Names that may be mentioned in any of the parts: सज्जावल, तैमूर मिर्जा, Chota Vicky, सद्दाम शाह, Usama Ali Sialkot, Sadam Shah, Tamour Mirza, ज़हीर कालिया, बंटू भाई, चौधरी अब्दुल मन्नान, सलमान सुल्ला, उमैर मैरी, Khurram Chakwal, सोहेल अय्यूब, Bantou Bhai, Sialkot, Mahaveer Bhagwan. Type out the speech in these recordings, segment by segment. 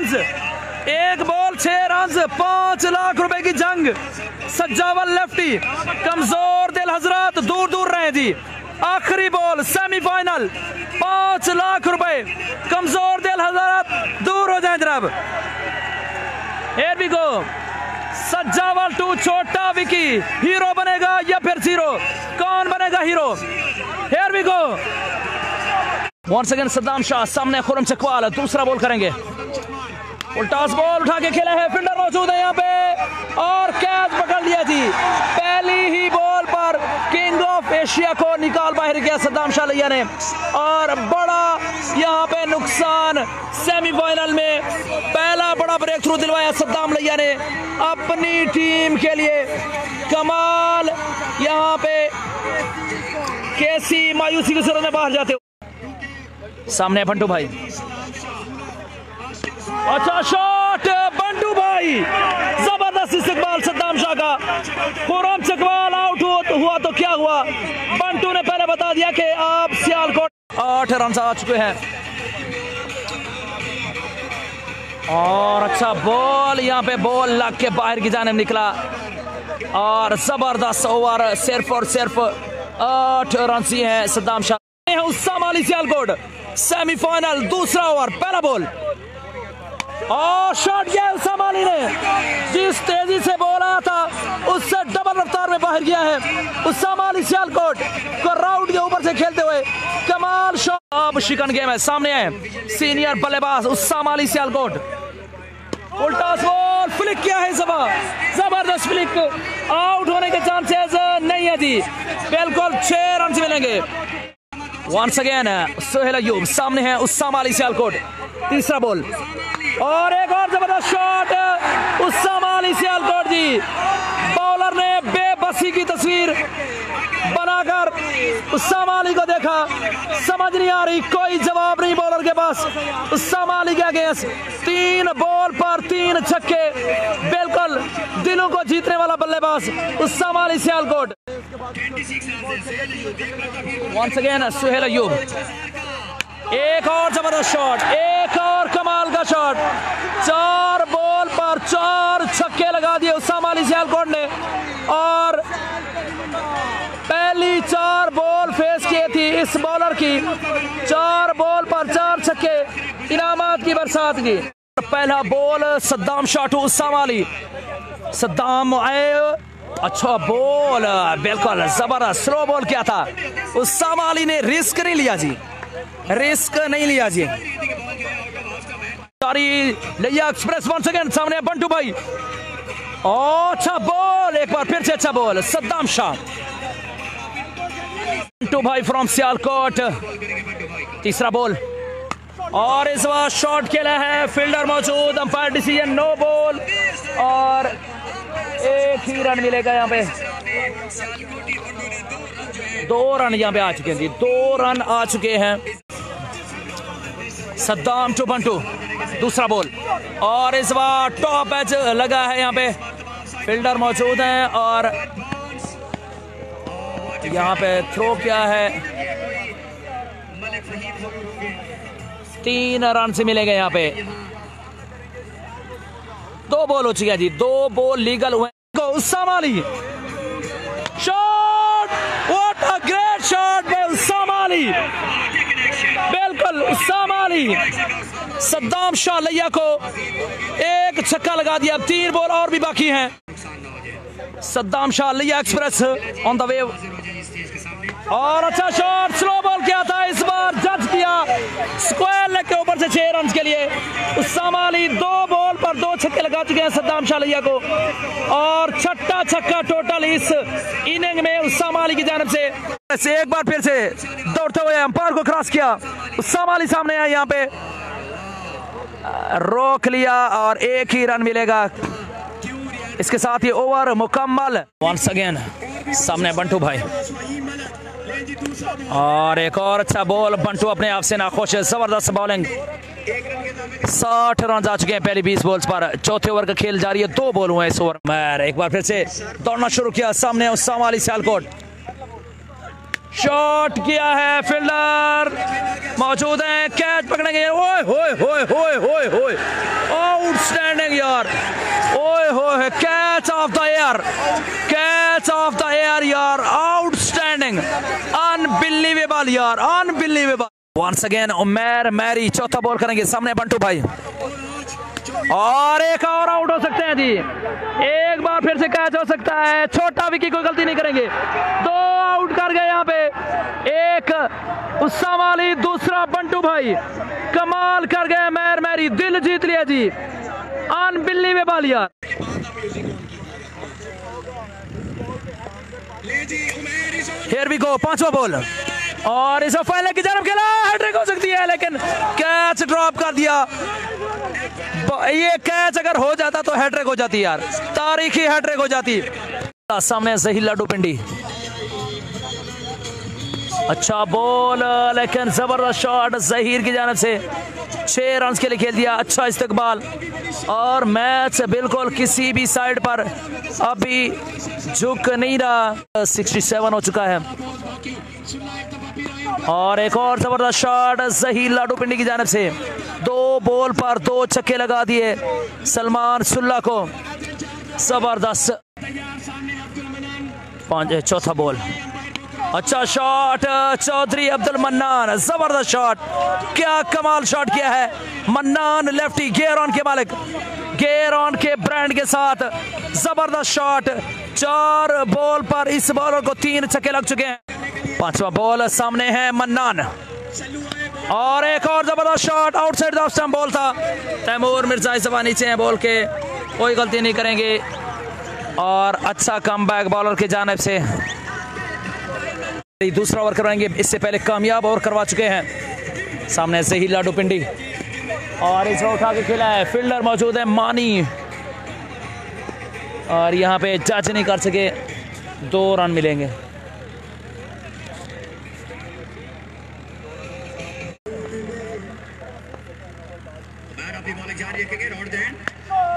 Runs, 1 ball 6 runs, 5 lakh रुपए की जंग। सज्जावल लेफ्टी, कमजोर दिल हजरात दूर दूर रहे जी। आखिरी बॉल सेमीफाइनल, 5 लाख रुपए, कमजोर दिल हजरात दूर हो जाए जनाब। Here we go, सज्जावल to छोटा विकी, हीरो बनेगा या फिर जीरो, कौन बनेगा hero? Here we go, once again सद्दाम शाह सामने खुर्रम चकवाल, दूसरा बॉल करेंगे। उल्टास बॉल उठा के खेला है, फील्डर मौजूद है यहाँ पे और कैच पकड़ लिया जी। पहली ही बॉल पर किंग ऑफ एशिया को निकाल बाहर किया सद्दाम शाह लिया ने, और बड़ा यहाँ पे नुकसान सेमीफाइनल में पहला बड़ा ब्रेक थ्रू दिलवाया सद्दाम लिया ने अपनी टीम के लिए। कमाल यहाँ पे कैसी मायूसी की सूरत में बाहर जाते हो। सामने बंटू भाई, अच्छा शॉट बंटू भाई, जबरदस्त इस्तेमाल सद्दाम शाह का। खुर्रम चकवाल आउट हुआ तो क्या हुआ, बंटू ने पहले बता दिया कि आप सियालकोट। 8 रन आ चुके हैं और अच्छा बॉल यहाँ पे, बॉल लग के बाहर की जाने में निकला और जबरदस्त ओवर। सिर्फ और सिर्फ 8 रन ही है सद्दाम शाह। उसामा अली सियालकोट सेमीफाइनल, दूसरा ओवर, पहला बॉल और शॉट गया उसामा अली ने। जिस तेजी से बॉल आया था उससे डबल रफ्तार में बाहर गया है उसामा अली सियालकोट को, राउंड के ऊपर से खेलते हुए कमाल शॉट। अब शिकन गेम है, सामने है सीनियर बल्लेबाज उसामा अली सियालकोट। उल्टा बॉल फ्लिक किया है, जबरदस्त फ्लिक, आउट होने के चांसेस नहीं है जी, बिल्कुल 6 रन मिलेंगे। वंस अगेन सोहेल अय्यूब, सामने है उसामा अली सियालकोट, तीसरा बॉल और एक और जबरदस्त शॉट उसामा अली सियालकोट जी। बॉलर ने बेबसी की तस्वीर बनाकर उसामा अली को देखा, समझ नहीं आ रही, कोई जवाब नहीं बॉलर के पास। उसामा अली के अगेंस्ट 3 बॉल पर 3 छक्के, बिल्कुल दिलों को जीतने वाला बल्लेबाज उसामा अली सियालकोट। वंस अगेन सुहेल अय्यूब, एक और जबरदस्त शॉट, एक और कमाल का शॉट। 4 बॉल पर 4 छक्के लगा दिए उसामा अली सियालकोट ने, और पहली 4 बॉल फेस की थी इस बॉलर की, 4 बॉल पर 4 छक्के, इनामात की बरसात की। पहला बॉल सद्दाम शाह टू उसामा अली, सद्दाम आए, अच्छा बॉल, बिल्कुल जबरदस्त स्लो बॉल किया था उसामा अली ने, रिस्क नहीं लिया जी, रिस्क नहीं लिया जी। एक्सप्रेस वन सेकेंड, सामने बंटू भाई, अच्छा बॉल, एक बार फिर से अच्छा बॉल सद्दाम शाह। बंटू भाई फ्रॉम सियालकोट, तीसरा बॉल और इस बार शॉट खेला है, फील्डर मौजूद, अंपायर डिसीजन नो बॉल, और 1 ही रन मिलेगा यहाँ पे। 2 रन यहाँ पे आ चुके हैं जी, 2 रन आ चुके हैं। सद्दाम टू बंटू, दूसरा बॉल और इस बार टॉप एज लगा है यहाँ पे, फील्डर मौजूद हैं और यहाँ पे थ्रो किया है, 3 रन से मिलेंगे यहाँ पे। 2 बॉल हो चुके हैं जी, 2 बॉल लीगल हुए। Usama Ali shot, what a great shot by Usama Ali, बिल्कुल उसामा अली। सद्दाम शाह लिया को 1 छक्का लगा दिया, अब 3 बॉल और भी बाकी हैं। सद्दाम शाह लिया एक्सप्रेस ऑन द वेव, और अच्छा शॉट, स्लो बॉल किया था इस बार, जज किया स्क्वायर लेग के ऊपर से 6 रन के लिए। उसामा अली 2 बॉल पर 2 छक्के लगा चुके हैं सद्दाम शाह लिया को, और 6ठा छक्का टोटल इस इनिंग में उसामा अली की जानिब से। एक बार फिर से दौड़ते हुए अंपायर को क्रॉस किया, उसामा अली सामने आया, यहाँ पे रोक लिया और 1 ही रन मिलेगा। इसके साथ ही ओवर मुकम्मल। वंस अगेन सामने बंटू भाई, और एक और अच्छा बॉल, बंटू अपने आप से नाखुश है, जबरदस्त बॉलिंग। 60 रन आ चुके हैं पहली 20 बॉल्स पर, चौथे ओवर का खेल जारी है, 2 बॉल हुए इस ओवर में। एक बार फिर से दौड़ना शुरू किया, सामने उसामा अली सियालकोट, शॉट किया है, फील्डर मौजूद है, कैच पकड़ेंगे, ओए होए होए होए होए होए, playing yaar. Oy ho, catch off the air, catch off the air yaar. Outstanding, unbelievable yaar, unbelievable. Once again उमैर मैरी चौथा बॉल करेंगे सामने बंटू भाई और एक और आउट हो सकते हैं जी, एक बार फिर से कैच हो सकता है। छोटा विकी कोई गलती नहीं करेंगे, दो आउट कर गए यहाँ पे, एक उसामा अली दूसरा बंटू भाई, कमाल कर गए मैर मैरी, दिल जीत लिया जी, अनबिलीवेबल यार। Here we go, पांचवा बॉल और इसे फाइनल की तरफ खेला, हैट्रिक हो सकती है लेकिन कैच ड्रॉप कर दिया। ये कैच अगर हो जाता तो हैट्रिक हो जाती यार, तारीखी हैट्रिक हो जाती। सामने ज़हीर लाडू पिंडी, अच्छा बॉल लेकिन जबरदस्त शॉट ज़हीर की जानिब से, 6 रन के लिए खेल दिया, अच्छा इस्तकबाल और मैच बिल्कुल किसी भी साइड पर अभी झुक नहीं रहा। 67 हो चुका है और एक और जबरदस्त शॉट ज़हीर लाडू पिंडी की जानिब से, 2 बॉल पर 2 छक्के लगा दिए सलमान सुल्ला को, जबरदस्त। चौथा बॉल, अच्छा शॉट चौधरी अब्दुल मन्नान, जबरदस्त शॉट, क्या कमाल शॉट किया है मन्नान, लेफ्टी गियर ऑन के मालिक, गियर ऑन के ब्रांड के साथ जबरदस्त शॉट। 4 बॉल पर इस बॉलर को 3 छक्के लग चुके हैं। 5वां बॉल सामने है मन्नान और एक और जबरदस्त shot outside the off stump ball था। तैमूर मिर्जा इस बार नीचे हैं बॉल के, कोई गलती नहीं करेंगे और अच्छा कमबैक बॉलर की जानिब से। दूसरा ओवर करवाएंगे, इससे पहले कामयाब ओवर करवा चुके हैं। सामने से ही लाडू पिंडी और इसे उठा के खेला है, फील्डर मौजूद है मानी और यहाँ पे जज नहीं कर सके, 2 रन मिलेंगे।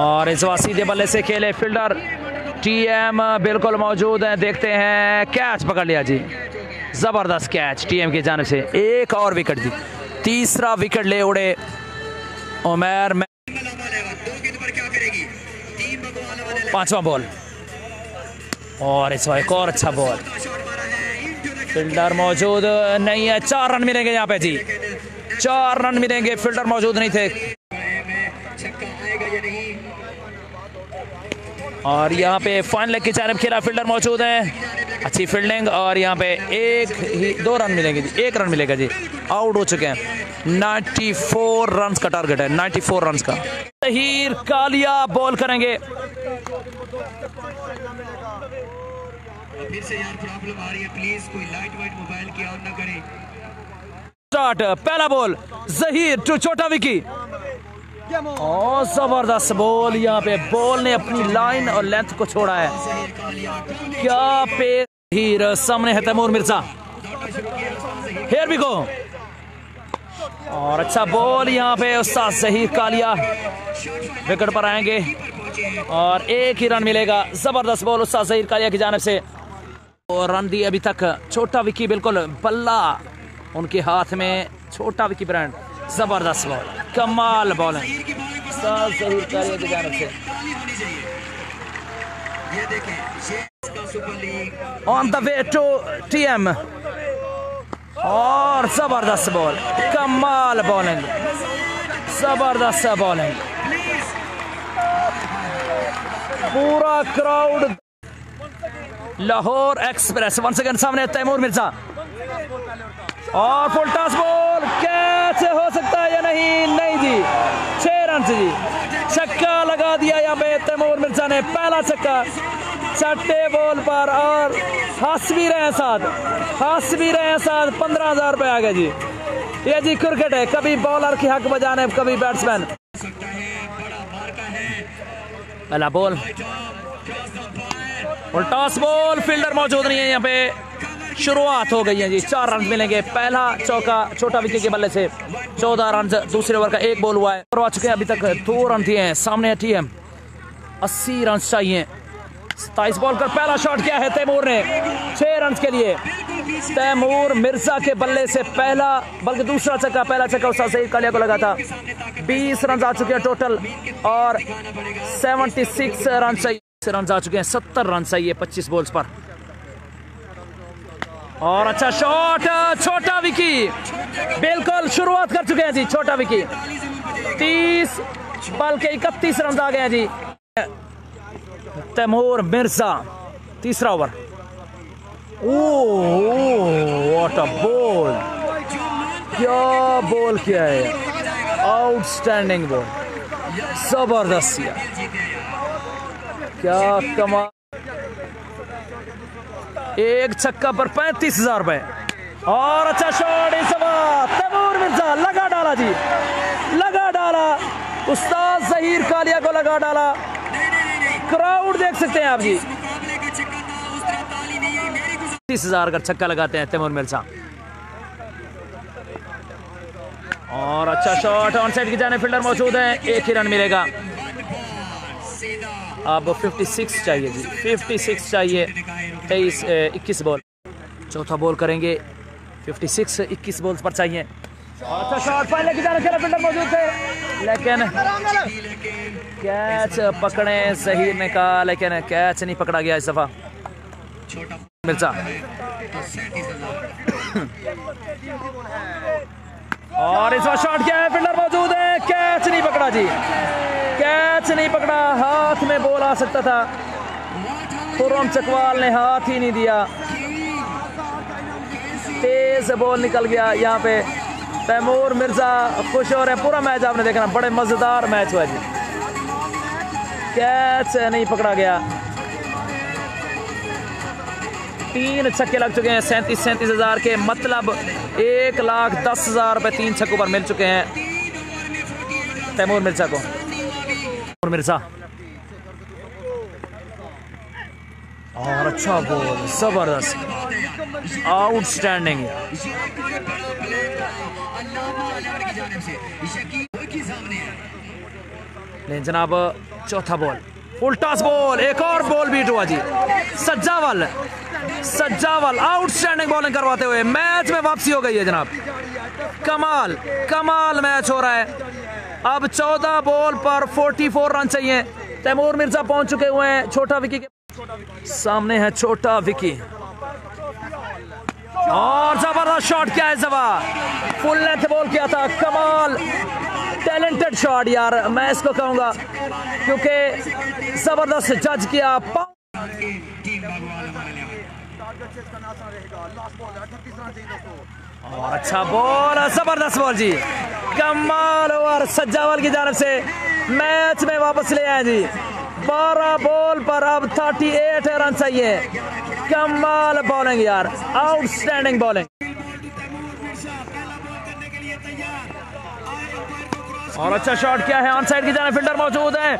और इस बार सीधे बल्ले से खेले, फील्डर टीएम बिल्कुल मौजूद हैं, देखते हैं, कैच पकड़ लिया जी, जबरदस्त कैच टीएम की जानिब से, एक और विकेट जी, 3रा विकेट ले उड़े उमैर। 5वां बॉल और इस बार एक और अच्छा बॉल, फील्डर मौजूद नहीं है, 4 रन मिलेंगे यहाँ पे जी, 4 रन मिलेंगे, फील्डर मौजूद नहीं थे। और यहाँ पे फाइन लेग की जानिब खेला, फील्डर मौजूद है, अच्छी फील्डिंग और यहाँ पे 1 ही 2 रन मिलेंगे जी, 1 रन मिलेगा जी, आउट हो चुके हैं। 94 रन का टारगेट है, 94 रन का। ज़हीर कालिया बॉल करेंगे स्टार्ट, पहला बॉल ज़हीर टू छोटा विकी, जबरदस्त बॉल, यहाँ पे बॉल ने अपनी लाइन और लेंथ को छोड़ा है, क्या पेस। हीर सामने है तैमूर मिर्जा, here we go और अच्छा बॉल यहाँ पे उस्ताद ज़हीर कालिया विकेट पर आएंगे और 1 ही रन मिलेगा, जबरदस्त बॉल उस्ताद ज़हीर कालिया की जानिब से। और रन दिए अभी तक छोटा विकी, बिल्कुल बल्ला उनके हाथ में, छोटा विकी ब्रांड, जबरदस्त बॉल, कमाल बॉल है ज़हीर कालिया की जानिब से। On the way to TM और जबरदस्त बॉल, कमाल बॉलिंग, जबरदस्त बॉलिंग, पूरा crowd. Lahore express one second, सामने तैमूर मिर्जा और फुल टॉस बॉल, कैच हो सकता है या नहीं, नहीं जी, 6 रन से जी, छक्का लगा दिया यहाँ पे तैमूर मिर्जा ने, पहला छक्का 6 बॉल पर और हंस भी रहे हैं साथ, 15,000 रुपये आ गए जी। ये जी क्रिकेट है, कभी बॉलर की हक बजाने कभी बैट्समैन। पहला ball full toss ball, fielder मौजूद नहीं है यहाँ पे, शुरुआत हो गई है जी, 4 रन मिलेंगे, पहला चौका छोटा विकी के बल्ले से, 14 रन, दूसरे ओवर का 1 बॉल हुआ है, करवा चुके हैं अभी तक, 2 रन दिए हैं। सामने है टीएम, 80 रन चाहिए, 27 बॉल पर पहला शॉट किया है तैमूर ने 6 रन के लिए। तैमूर मिर्जा के बल्ले से पहला, बल्कि दूसरा छक्का, पहला छक्का उसका ज़हीर कालिया को लगा था। 20 रन आ चुके हैं टोटल और 76 रन चाहिए, रन आ चुके हैं 70 रन चाहिए 25 बॉल्स पर। और अच्छा शॉट छोटा विकी, बिल्कुल शुरुआत कर चुके हैं जी छोटा विकी। 30 बल्कि 31 रन आ गए हैं जी। तैमूर मिर्जा तीसरा ओवर। व्हाट अ बॉल, क्या बॉल किया है, आउटस्टैंडिंग बॉल, जबरदस्त, क्या कमाल। एक छक्का पर 35,000 रुपए। और अच्छा शॉट इस बार तैमूर मिर्जा लगा डाला जी, लगा डाला, उस्ताद ज़हीर कालिया को लगा डाला। क्राउड देख सकते हैं आप जी, 30,000 का छक्का लगाते हैं तैमूर मिर्जा। और अच्छा शॉट ऑन साइड की जाने, फील्डर मौजूद है, एक ही रन मिलेगा। अब 56 चाहिए जी, 56 चाहिए। 21 बॉल, चौथा बॉल करेंगे। 56 21 बॉल्स पर चाहिए। अच्छा शॉट पहले की तरफ खेला, फील्डर मौजूद थे लेकिन कैच पकड़े ज़हीर ने कहा, लेकिन कैच नहीं पकड़ा गया इस दफा। मिर्जा और इस बार शॉट क्या है, फील्डर मौजूद है, कैच नहीं पकड़ा जी, कैच नहीं पकड़ा, हाथ में बॉल आ सकता था, खुर्रम चकवाल ने हाथ ही नहीं दिया, तेज बॉल निकल गया। यहाँ पे तैमूर मिर्जा खुश हो रहे हैं, पूरा मैच आपने देखना, बड़े मजेदार मैच हुआ जी। कैच नहीं पकड़ा गया, 3 छक्के लग चुके हैं 37,000 के, मतलब 1,10,000 रुपए 3 छक्कों पर मिल चुके हैं तैमूर मिर्जा को। तैमूर मिर्जा और अच्छा बॉल, जबरदस्त, आउटस्टैंडिंग। लेकिन जनाब चौथा बॉल फुल टॉस बॉल, एक और बॉल बीट हुआ जी। सज्जावल, सज्जावल आउटस्टैंडिंग बॉलिंग करवाते हुए मैच में वापसी हो गई है जनाब, कमाल कमाल मैच हो रहा है। अब 14 बॉल पर 44 रन चाहिए। तैमूर मिर्जा पहुंच चुके हुए हैं छोटा विकी के सामने, है छोटा विकी। और जबरदस्त शॉट क्या है जवाब, फुल लेंथ बॉल किया था, कमाल टैलेंटेड शॉट यार, मैं इसको कहूंगा क्योंकि जबरदस्त जज किया। और अच्छा बॉल, जबरदस्त बॉल जी, कमाल। और सज्जावल की जानिब से मैच में वापस ले आए जी। 12 बॉल पर अब 38 रन चाहिए, कमाल बॉलिंग यार, आउटस्टैंडिंग बॉलिंग। और अच्छा शॉट क्या है, ऑन साइड की जाने, फील्डर मौजूद है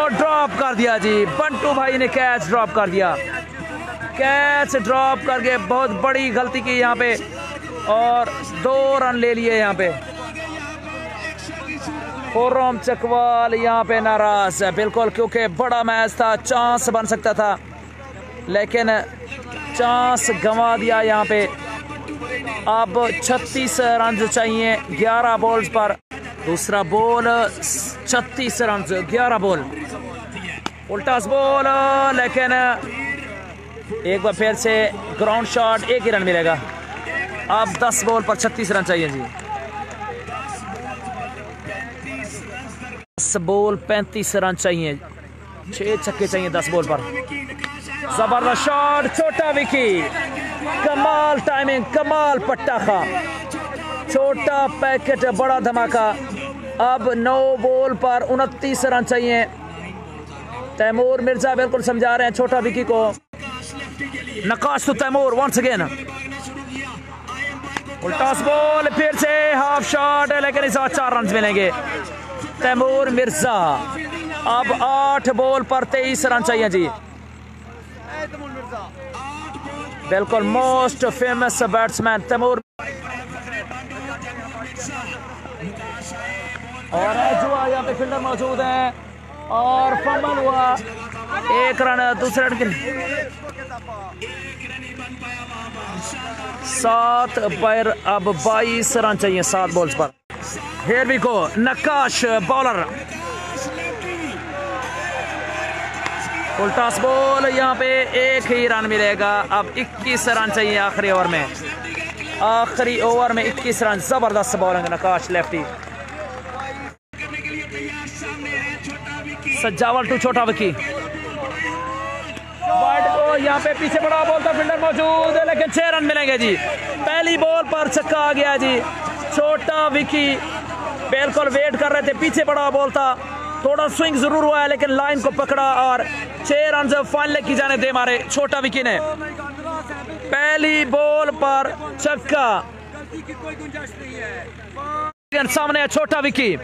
और ड्रॉप कर दिया जी, बंटू भाई ने कैच ड्रॉप कर दिया, कैच ड्रॉप करके बहुत बड़ी गलती की यहाँ पे और 2 रन ले लिए यहाँ पे। खुर्रम चकवाल यहाँ पे नाराज है बिल्कुल, क्योंकि बड़ा मैच था, चांस बन सकता था लेकिन चांस गंवा दिया यहाँ पे। अब 36 रन चाहिए 11 बॉल्स पर, दूसरा बॉल 36 रन 11 बॉल, उल्टा बॉल, लेकिन एक बार फिर से ग्राउंड शॉट, एक ही रन मिलेगा। अब 10 बॉल पर 36 रन चाहिए जी। बॉल 35 रन चाहिए, 6 छक्के चाहिए 10 बॉल पर। जबरदस्त शॉट छोटा विकी, कमाल टाइमिंग, कमाल पट्टा खा, छोटा पैकेट, बड़ा धमाका। अब 9 बॉल पर 29 रन चाहिए। तैमूर मिर्जा बिल्कुल समझा रहे हैं छोटा विकी को, नकाश तो तैमूर वंस अगेन, उल्टा बॉल, फिर से हाफ शॉट, लेकिन इस बार 4 रन मिलेंगे तैमूर मिर्जा। अब 8 बॉल पर 23 रन चाहिए जी, बिल्कुल मोस्ट फेमस बैट्समैन तैमूर। और यहाँ पे फील्डर मौजूद है और फंबल हुआ, एक रन दूसरे रन के लिए। 7 पर अब 22 रन चाहिए 7 बॉल्स पर। Here we go, Naqqash bowler, full toss ball, यहाँ पे एक ही रन मिलेगा। अब 21 रन चाहिए आखिरी ओवर में, आखिरी ओवर में 21 रन। जबरदस्त bowling Nakkash lefty, सज्जावल to छोटा विकी, ओ यहाँ पे पीछे बड़ा बॉल था, फील्डर मौजूद है लेकिन 6 रन मिलेंगे जी। पहली बॉल पर छक्का आ गया जी, छोटा विकी बिल्कुल वेट कर रहे थे, पीछे बड़ा बॉल था, थोड़ा स्विंग जरूर हुआ है लेकिन लाइन को पकड़ा और 6 रन फाइनल की जाने दे मारे छोटा विकी ने। पहली बॉल पर छक्का, सामने है छोटा विकी,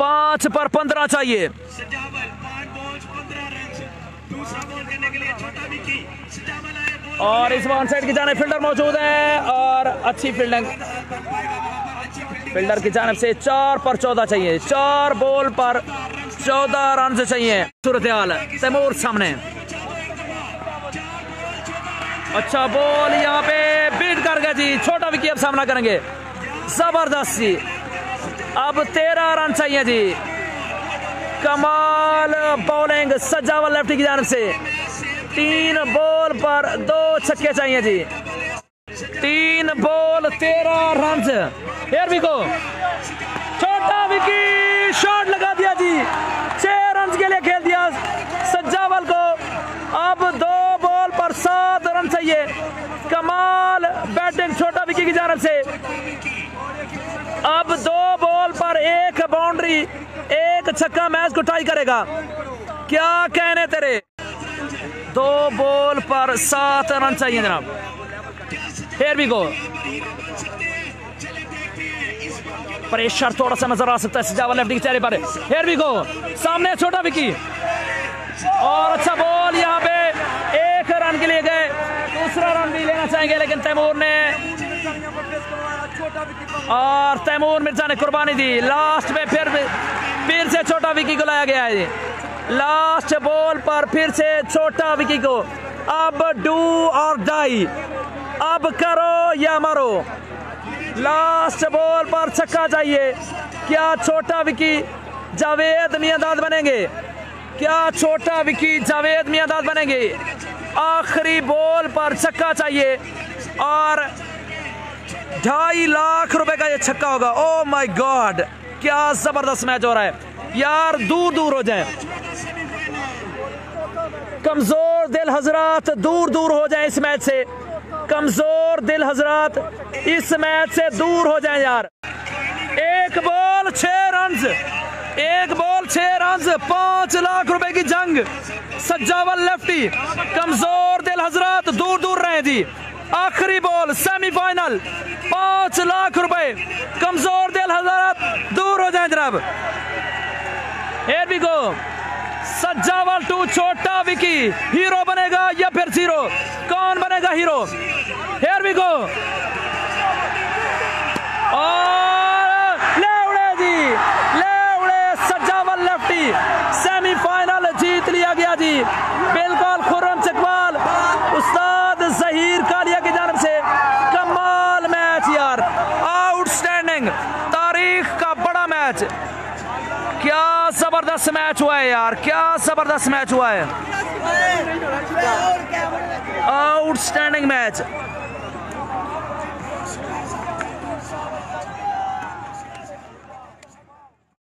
5 पर 15 चाहिए। और इस वन साइड की जाने फील्डर मौजूद है और अच्छी फील्डिंग, फील्डर की जानब से 4 पर 14 चाहिए, 4 बॉल पर 14 रन से चाहिए। सूरतयाल तैमूर सामने, अच्छा बॉल यहाँ पे बीट कर गया जी, छोटा विकी अब सामना करेंगे। जबरदस्त जी, अब 13 रन चाहिए जी, कमाल बॉलिंग सज्जावल लेफ्टी की जानब से, 3 बॉल पर 2 छक्के चाहिए जी, 3 ball 13 run. Here we go, Chhota Vicky shot लगा दिया जी, 6 रन के लिए खेल दिया सज्जावल को। अब 2 बॉल पर 7 रन चाहिए, कमाल बैटिंग छोटा विकी की जानब से। अब 2 बॉल पर 1 बाउंड्री, 1 छक्का मैच को टाई करेगा, क्या कहने तेरे। 2 बॉल पर 7 रन चाहिए जनाब। हेयर वी गो, प्रेशर थोड़ा सा नजर आ सकता है सजावल लेफ्ट के चेहरे पर। हेयर वी गो, सामने छोटा विकी और अच्छा बॉल, यहाँ पे 1 रन के लिए गए, दूसरा रन भी लेना चाहेंगे लेकिन तैमूर ने, और तैमूर मिर्जा ने कुर्बानी दी। लास्ट में फिर से छोटा विकी को लाया गया है, लास्ट बॉल पर फिर से छोटा विकी को। अब डू और डाई, अब करो या मरो, लास्ट बॉल पर छक्का चाहिए। क्या छोटा विकी जावेद मियांदाद बनेंगे, क्या छोटा विकी जावेद मियांदाद बनेंगे। आखिरी बॉल पर छक्का चाहिए और 2.5 लाख रुपए का ये छक्का होगा। ओ माय गॉड, क्या जबरदस्त मैच हो रहा है यार, दूर दूर हो जाए कमजोर दिल हजरात, दूर दूर हो जाए इस मैच से, कमजोर दिल हजरात इस मैच से दूर हो जाए यार। 1 ball 6 run, 1 ball 6 run, 5 lakh रुपए की जंग। सज्जावल लेफ्टी, कमजोर दिल हजरात दूर दूर रहे जी। आखिरी बॉल सेमीफाइनल, 5 लाख रुपए, कमजोर दिल हजरात दूर हो जाए जनाब। Here we go, सज्जावल to छोटा विकी, हीरो बनेगा या फिर जीरो, कौन बनेगा हीरो। हेयर वी गो, और ले उड़े जी, ले उड़े सज्जावल लेफ्टी, सेमीफाइनल जीत लिया गया जी। बिल्कुल खुर्रम चकवाल उस्ताद ज़हीर कालिया की जानब से, कमाल मैच यार, आउटस्टैंडिंग, तारीख का बड़ा मैच। क्या जबरदस्त मैच हुआ है यार, क्या जबरदस्त मैच हुआ है, आउटस्टैंडिंग मैच।